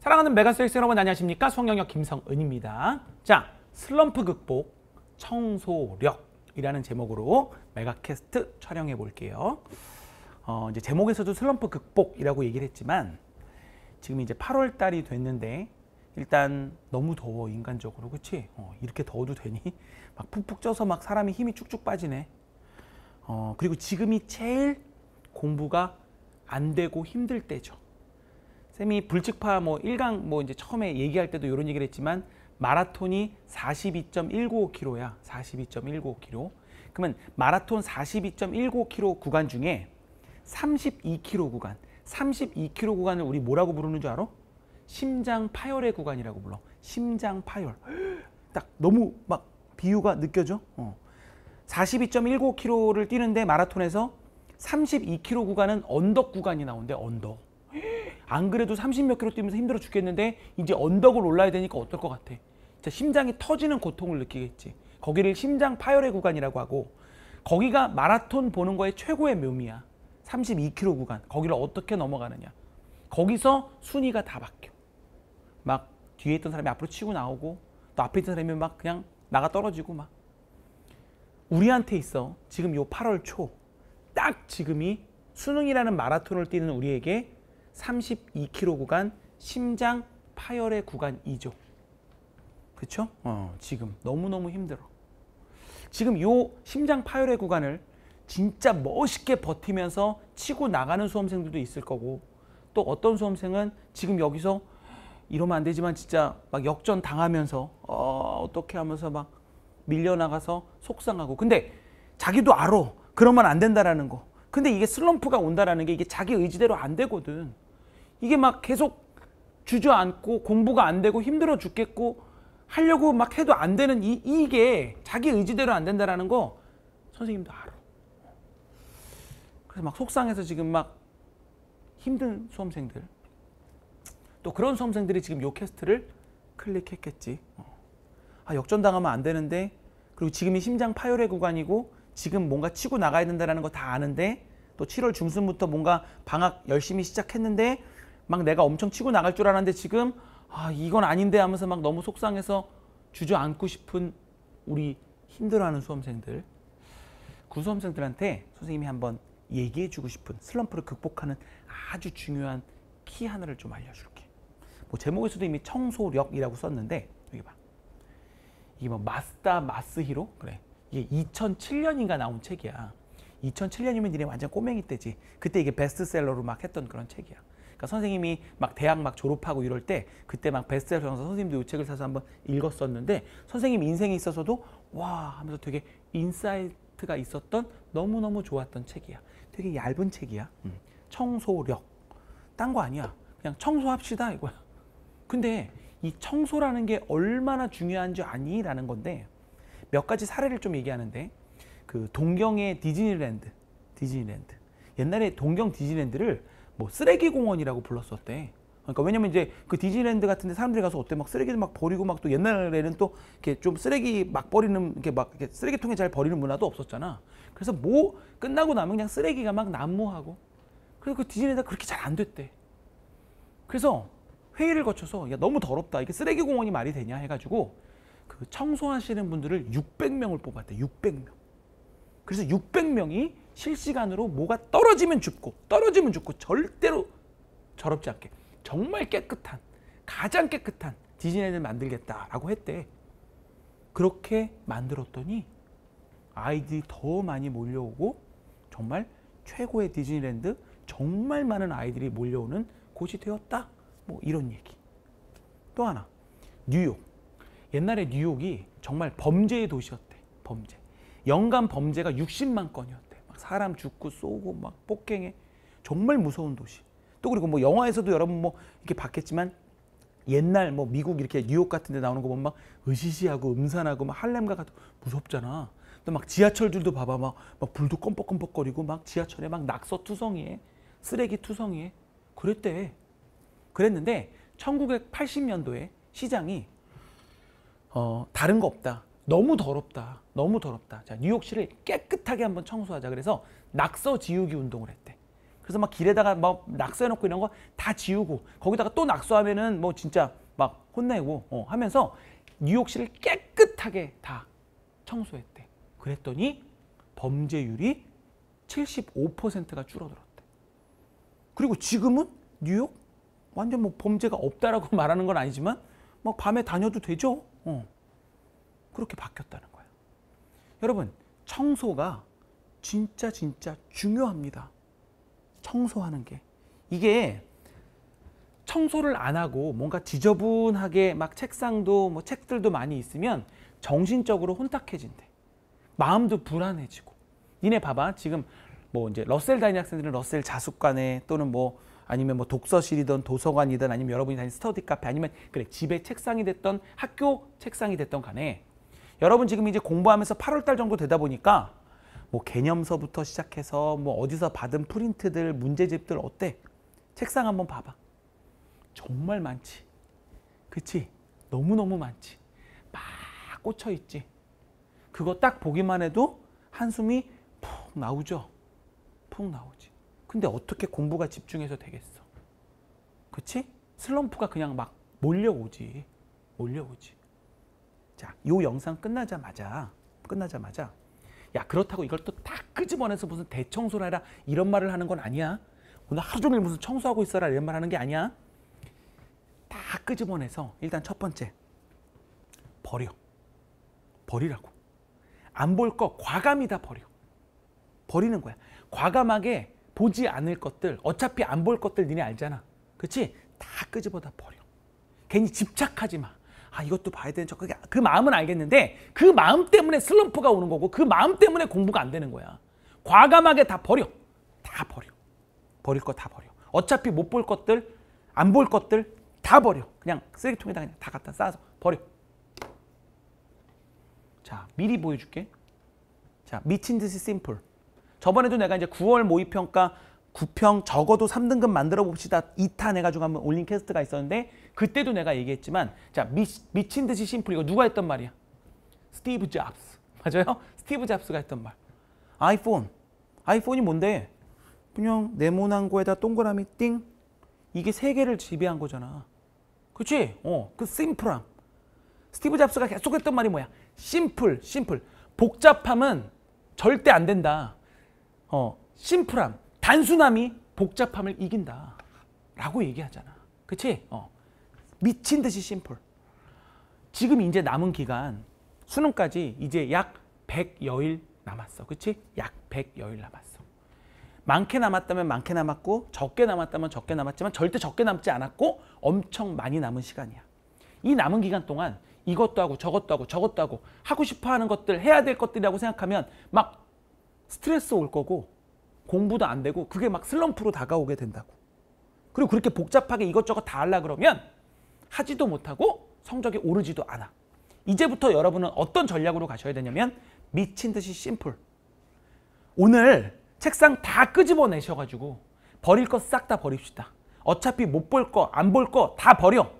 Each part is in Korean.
사랑하는 메가스터디 여러분 안녕하십니까? 수학영역 김성은입니다. 자, 슬럼프 극복, 청소력이라는 제목으로 메가캐스트 촬영해 볼게요. 이제 제목에서도 슬럼프 극복이라고 얘기를 했지만 지금 이제 8월 달이 됐는데 일단 너무 더워 인간적으로, 그치? 이렇게 더워도 되니? 막 푹푹 쪄서 막 사람이 힘이 쭉쭉 빠지네. 그리고 지금이 제일 공부가 안 되고 힘들 때죠. 쌤이 불측파 1강 이제 처음에 얘기할 때도 이런 얘기를 했지만 마라톤이 42.195km야. 42.195km. 그러면 마라톤 42.195km 구간 중에 32km 구간, 32km 구간을 우리 뭐라고 부르는 줄 알아? 심장 파열의 구간이라고 불러. 심장 파열. 딱 너무 막 비유가 느껴져? 42.195km를 뛰는데 마라톤에서 32km 구간은 언덕 구간이 나온대. 언덕. 안 그래도 30몇 킬로 뛰면서 힘들어 죽겠는데 이제 언덕을 올라야 되니까 어떨 것 같아? 진짜 심장이 터지는 고통을 느끼겠지. 거기를 심장 파열의 구간이라고 하고 거기가 마라톤 보는 거의 최고의 묘미야. 32킬로 구간. 거기를 어떻게 넘어가느냐. 거기서 순위가 다 바뀌어. 막 뒤에 있던 사람이 앞으로 치고 나오고 또 앞에 있던 사람이 막 그냥 나가 떨어지고 막. 우리한테 있어. 지금 요 8월 초. 딱 지금이 수능이라는 마라톤을 뛰는 우리에게 32km 구간 심장 파열의 구간이죠. 그쵸? 지금 너무너무 힘들어. 지금 요 심장 파열의 구간을 진짜 멋있게 버티면서 치고 나가는 수험생들도 있을 거고 또 어떤 수험생은 지금 여기서 이러면 안 되지만 진짜 막 역전 당하면서 어떻게 하면서 막 밀려나가서 속상하고 근데 자기도 알아. 그러면 안 된다라는 거. 근데 이게 슬럼프가 온다라는 게 이게 자기 의지대로 안 되거든. 이게 막 계속 주저앉고 공부가 안 되고 힘들어 죽겠고 하려고 막 해도 안 되는 이게 자기 의지대로 안 된다라는 거 선생님도 알아. 그래서 막 속상해서 지금 막 힘든 수험생들 또 그런 수험생들이 지금 요 캐스트를 클릭했겠지. 아, 역전당하면 안 되는데 그리고 지금이 심장 파열의 구간이고 지금 뭔가 치고 나가야 된다는 거 다 아는데 또 7월 중순부터 뭔가 방학 열심히 시작했는데 막 내가 엄청 치고 나갈 줄 알았는데 지금 아 이건 아닌데 하면서 막 너무 속상해서 주저앉고 싶은 우리 힘들어하는 수험생들 그 수험생들한테 선생님이 한번 얘기해주고 싶은 슬럼프를 극복하는 아주 중요한 키 하나를 좀 알려줄게. 제목에서도 이미 청소력이라고 썼는데 여기 봐. 이게 마스다 마스 히로? 그래. 이게 2007년인가 나온 책이야. 2007년이면 니네 완전 꼬맹이 때지. 그때 이게 베스트셀러로 막 했던 그런 책이야. 그러니까 선생님이 막 대학 막 졸업하고 이럴 때 그때 막 베스트셀러 정서 선생님도 이 책을 사서 한번 읽었었는데 선생님 인생에 있어서도 와 하면서 되게 인사이트가 있었던 너무너무 좋았던 책이야. 되게 얇은 책이야. 청소력. 딴 거 아니야. 그냥 청소합시다 이거야. 근데 이 청소라는 게 얼마나 중요한지 아니? 라는 건데 몇 가지 사례를 좀 얘기하는데 그 동경의 디즈니랜드 옛날에 동경 디즈니랜드를 쓰레기 공원이라고 불렀었대. 그러니까 왜냐면 이제 그 디즈니랜드 같은데 사람들이 가서 어때 막 쓰레기를 막 버리고 막 또 옛날에는 또 이렇게 좀 쓰레기 막 버리는 이렇게 막 이렇게 쓰레기통에 잘 버리는 문화도 없었잖아. 그래서 끝나고 나면 그냥 쓰레기가 막 난무하고 그래서 그 디즈니랜드가 그렇게 잘 안 됐대. 그래서 회의를 거쳐서 야 너무 더럽다 이게 쓰레기 공원이 말이 되냐 해가지고. 그 청소하시는 분들을 600명을 뽑았대. 600명. 그래서 600명이 실시간으로 뭐가 떨어지면 죽고 절대로 저럽지 않게 정말 깨끗한 가장 깨끗한 디즈니랜드를 만들겠다라고 했대. 그렇게 만들었더니 아이들이 더 많이 몰려오고 정말 최고의 디즈니랜드 정말 많은 아이들이 몰려오는 곳이 되었다. 이런 얘기. 또 하나 뉴욕. 옛날에 뉴욕이 정말 범죄의 도시였대. 범죄. 연간 범죄가 60만 건이었대. 막 사람 죽고 쏘고 막 폭행해. 정말 무서운 도시. 또 그리고 영화에서도 여러분 이렇게 봤겠지만 옛날 미국 이렇게 뉴욕 같은 데 나오는 거 보면 막 으시시하고 음산하고 막 할렘가 같은 무섭잖아. 또 막 지하철 줄도 봐봐. 막 불도 껌뻑껌뻑거리고 막 지하철에 막 낙서 투성이에 쓰레기 투성이에 그랬대. 그랬는데 1980년도에 시장이 다른 거 없다. 너무 더럽다. 너무 더럽다. 자, 뉴욕시를 깨끗하게 한번 청소하자. 그래서 낙서 지우기 운동을 했대. 그래서 막 길에다가 막 낙서해놓고 이런 거 다 지우고 거기다가 또 낙서하면은 뭐 진짜 막 혼내고 하면서 뉴욕시를 깨끗하게 다 청소했대. 그랬더니 범죄율이 75%가 줄어들었대. 그리고 지금은 뉴욕 완전 뭐 범죄가 없다라고 말하는 건 아니지만 막 밤에 다녀도 되죠. 그렇게 바뀌었다는 거야. 여러분, 청소가 진짜 중요합니다. 청소하는 게. 이게 청소를 안 하고 뭔가 지저분하게 막 책상도 뭐 책들도 많이 있으면 정신적으로 혼탁해진대. 마음도 불안해지고. 니네 봐봐. 지금 뭐 이제 러셀 다니는 학생들은 러셀 자습관에 또는 뭐 아니면 뭐 독서실이든 도서관이든 아니면 여러분이 다니는 스터디 카페 아니면 그래 집에 책상이 됐던 학교 책상이 됐던 간에 여러분 지금 이제 공부하면서 8월달 정도 되다 보니까 뭐 개념서부터 시작해서 뭐 어디서 받은 프린트들, 문제집들 어때? 책상 한번 봐봐. 정말 많지. 그치? 너무너무 많지. 막 꽂혀있지. 그거 딱 보기만 해도 한숨이 푹 나오죠. 푹 나오지. 근데 어떻게 공부가 집중해서 되겠어? 그치? 슬럼프가 그냥 막 몰려오지. 몰려오지. 자, 요 영상 끝나자마자 야, 그렇다고 이걸 또 다 끄집어내서 무슨 대청소를 해라 이런 말을 하는 건 아니야. 오늘 하루 종일 무슨 청소하고 있어라 이런 말 하는 게 아니야. 다 끄집어내서 일단 첫 번째 버려. 버리라고. 안 볼 거 과감히 다 버려. 버리는 거야. 과감하게 보지 않을 것들, 어차피 안 볼 것들 니네 알잖아. 그치? 다 끄집어 다 버려. 괜히 집착하지 마. 아, 이것도 봐야 되는 척. 그 마음은 알겠는데 그 마음 때문에 슬럼프가 오는 거고 그 마음 때문에 공부가 안 되는 거야. 과감하게 다 버려. 다 버려. 버릴 거 다 버려. 어차피 못 볼 것들, 안 볼 것들 다 버려. 그냥 쓰레기통에다 그냥 다 갖다 쌓아서 버려. 자, 미리 보여줄게. 자, 미친 듯이 심플. 저번에도 내가 이제 9월 모의평가 9평 적어도 3등급 만들어 봅시다 2탄 해가지고 한번 올린 캐스트가 있었는데 그때도 내가 얘기했지만 자 미친 듯이 심플 이거 누가 했던 말이야? 스티브 잡스. 맞아요? 스티브 잡스가 했던 말. 아이폰이 뭔데? 그냥 네모난 거에다 동그라미 띵. 이게 세계를 지배한 거잖아. 그치? 그 심플함. 스티브 잡스가 계속 했던 말이 뭐야? 심플. 복잡함은 절대 안 된다. 심플함. 단순함이 복잡함을 이긴다 라고 얘기하잖아. 그치? 미친 듯이 심플. 지금 이제 남은 기간 수능까지 이제 약 100여일 남았어. 그치? 약 100여일 남았어. 많게 남았다면 많게 남았고 적게 남았다면 적게 남았지만 절대 적게 남지 않았고 엄청 많이 남은 시간이야. 이 남은 기간 동안 이것도 하고 저것도 하고 저것도 하고 하고 싶어 하는 것들 해야 될 것들이라고 생각하면 막 스트레스 올 거고 공부도 안 되고 그게 막 슬럼프로 다가오게 된다고. 그리고 그렇게 복잡하게 이것저것 다 하려고 그러면 하지도 못하고 성적이 오르지도 않아. 이제부터 여러분은 어떤 전략으로 가셔야 되냐면 미친 듯이 심플. 오늘 책상 다 끄집어내셔가지고 버릴 거 싹 다 버립시다. 어차피 못 볼 거, 안 볼 거 다 버려.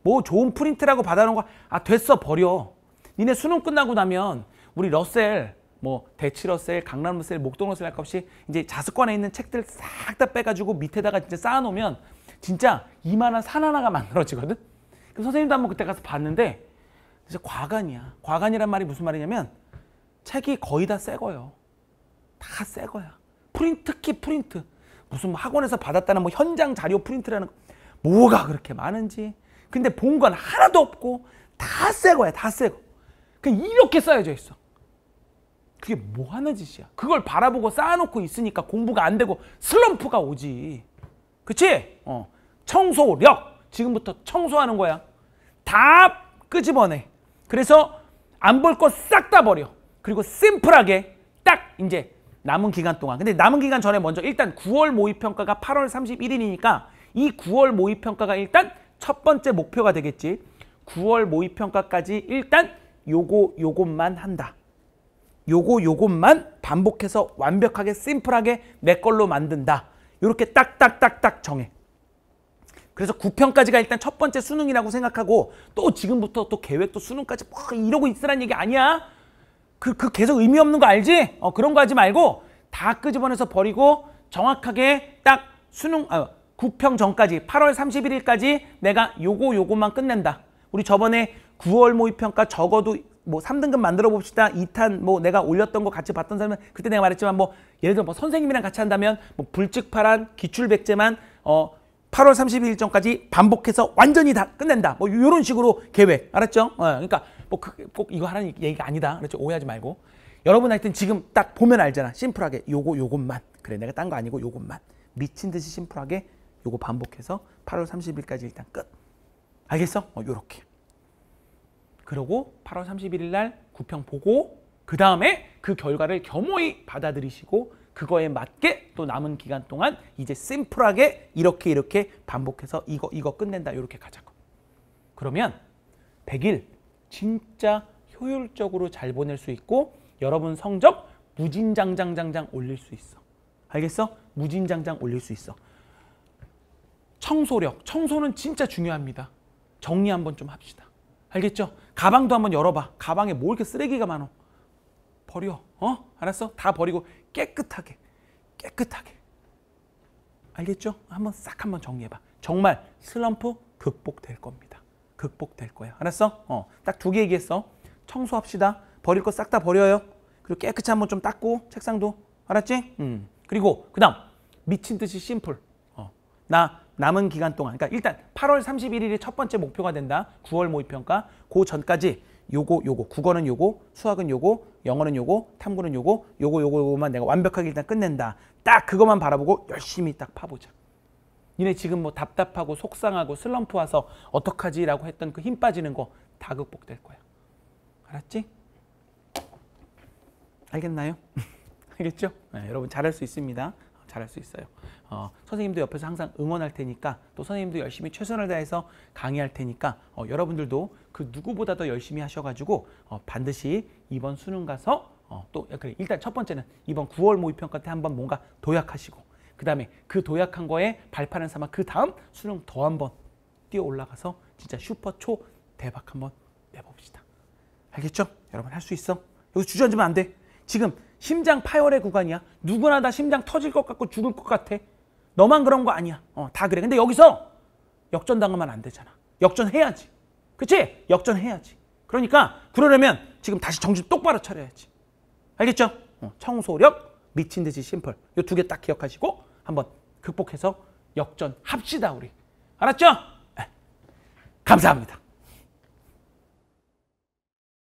뭐 좋은 프린트라고 받아놓은 거 아 됐어 버려. 니네 수능 끝나고 나면 우리 러셀 뭐 대치러스, 강남러스, 목동러스 할 것 없이 이제 자습관에 있는 책들 싹 다 빼가지고 밑에다가 진짜 쌓아놓으면 진짜 이만한 산 하나가 만들어지거든. 그럼 선생님도 한번 그때 가서 봤는데 진짜 과간이야. 과간이란 말이 무슨 말이냐면 책이 거의 다 새 거예요. 다 새 거야. 프린트, 특히 프린트. 무슨 학원에서 받았다는 뭐 현장 자료 프린트라는 거. 뭐가 그렇게 많은지. 근데 본 건 하나도 없고 다 새 거야. 다 새 거. 그냥 이렇게 쌓여져 있어. 그게 뭐 하는 짓이야. 그걸 바라보고 쌓아놓고 있으니까 공부가 안 되고 슬럼프가 오지. 그치? 청소력. 지금부터 청소하는 거야. 다 끄집어내. 그래서 안 볼 거 싹 다 버려. 그리고 심플하게 딱 이제 남은 기간 동안. 근데 남은 기간 전에 먼저 일단 9월 모의평가가 8월 31일이니까 이 9월 모의평가가 일단 첫 번째 목표가 되겠지. 9월 모의평가까지 일단 요것만 한다. 요것만 반복해서 완벽하게 심플하게 내 걸로 만든다. 이렇게 딱딱딱딱 정해. 그래서 9평까지가 일단 첫 번째 수능이라고 생각하고 또 지금부터 또 계획도 수능까지 막 이러고 있으란 얘기 아니야. 그 계속 의미 없는 거 알지? 그런 거 하지 말고 다 끄집어내서 버리고 정확하게 딱 수능 구평 전까지 8월 31일까지 내가 요것만 끝낸다. 우리 저번에 9월 모의평가 적어도 뭐 3등급 만들어 봅시다. 2탄 뭐 내가 올렸던 거 같이 봤던 사람은 그때 내가 말했지만 뭐 예를 들어 뭐 선생님이랑 같이 한다면 뭐 불측파란 기출백제만 8월 30일 전까지 반복해서 완전히 다 끝낸다. 뭐 요런 식으로 계획. 알았죠? 그러니까 뭐 꼭 이거 하라는 얘기가 아니다. 그렇죠? 오해하지 말고. 여러분 하여튼 지금 딱 보면 알잖아. 심플하게 요것만. 그래 내가 딴 거 아니고 요것만. 미친 듯이 심플하게 요거 반복해서 8월 30일까지 일단 끝. 알겠어? 요렇게. 그러고 8월 31일 날 구평 보고 그 다음에 그 결과를 겸허히 받아들이시고 그거에 맞게 또 남은 기간 동안 이제 심플하게 이렇게 반복해서 이거 끝낸다 이렇게 가자고. 그러면 100일 진짜 효율적으로 잘 보낼 수 있고 여러분 성적 무진장장장장 올릴 수 있어. 알겠어? 무진장장 올릴 수 있어. 청소력, 청소는 진짜 중요합니다. 정리 한번 좀 합시다. 알겠죠? 가방도 한번 열어봐. 가방에 뭐 이렇게 쓰레기가 많어? 버려. 알았어? 다 버리고 깨끗하게. 알겠죠? 한번 싹 한번 정리해봐. 정말 슬럼프 극복될 겁니다. 극복될 거야. 알았어? 딱 두 개 얘기했어. 청소합시다. 버릴 거 싹 다 버려요. 그리고 깨끗이 한번 좀 닦고 책상도. 알았지? 그리고 그 다음 미친 듯이 심플. 나 남은 기간 동안. 그러니까 일단 8월 31일이 첫 번째 목표가 된다. 9월 모의평가. 그 전까지 요거. 국어는 요거, 수학은 요거, 영어는 요거, 탐구는 요거, 요거만 내가 완벽하게 일단 끝낸다. 딱 그것만 바라보고 열심히 딱 파보자. 니네 지금 뭐 답답하고 속상하고 슬럼프 와서 어떡하지? 라고 했던 그 힘 빠지는 거 다 극복될 거야. 알았지? 알겠나요? 알겠죠? 네, 여러분 잘할 수 있습니다. 잘할 수 있어요. 선생님도 옆에서 항상 응원할 테니까 또 선생님도 열심히 최선을 다해서 강의할 테니까 여러분들도 그 누구보다 더 열심히 하셔가지고 반드시 이번 수능 가서 일단 첫 번째는 이번 9월 모의평가 때 한번 뭔가 도약하시고 그 다음에 그 도약한 거에 발판을 삼아 그 다음 수능 더 한번 뛰어 올라가서 진짜 슈퍼 초 대박 한번 내봅시다. 알겠죠? 여러분 할 수 있어. 여기서 주저앉으면 안 돼. 지금 심장 파열의 구간이야. 누구나 다 심장 터질 것 같고 죽을 것 같아. 너만 그런 거 아니야. 다 그래. 근데 여기서 역전당하면 안 되잖아. 역전해야지. 그치? 역전해야지. 그러니까 그러려면 지금 다시 정신 똑바로 차려야지. 알겠죠? 청소력, 미친 듯이 심플. 요 두 개 딱 기억하시고 한번 극복해서 역전합시다 우리. 알았죠? 네. 감사합니다.